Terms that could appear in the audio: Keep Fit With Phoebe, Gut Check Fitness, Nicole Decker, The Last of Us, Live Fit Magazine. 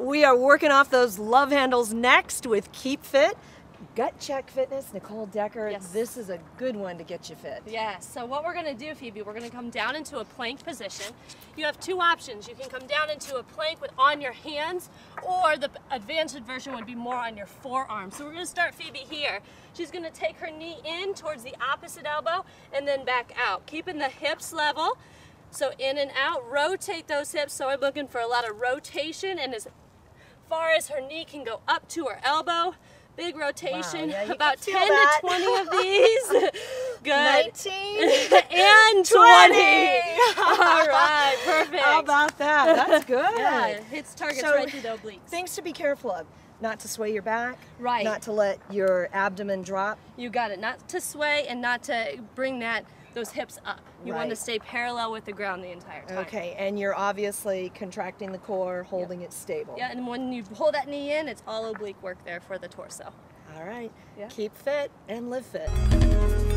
We are working off those love handles next with Keep Fit. Gut Check Fitness, Nicole Decker, yes. This is a good one to get you fit. Yeah, so what we're going to do, Phoebe, we're going to come down into a plank position. You have two options. You can come down into a plank on your hands, or the advanced version would be more on your forearm. So we're going to start Phoebe here. She's going to take her knee in towards the opposite elbow and then back out, keeping the hips level. So in and out, rotate those hips. So I'm looking for a lot of rotation, and as far as her knee can go up to her elbow. Big rotation, wow, yeah, about 10 that. To 20 of these. Good. 19. And 20. All right, perfect. How about that? That's good. Yeah, it hits targets so, right through the obliques. Things to be careful of. Not to sway your back, right? Not to let your abdomen drop. You got it. Not to sway and not to bring those hips up. You want to stay parallel with the ground the entire time. Okay, and you're obviously contracting the core, holding it stable. Yeah, and when you pull that knee in, it's all oblique work there for the torso. All right, Keep fit and live fit.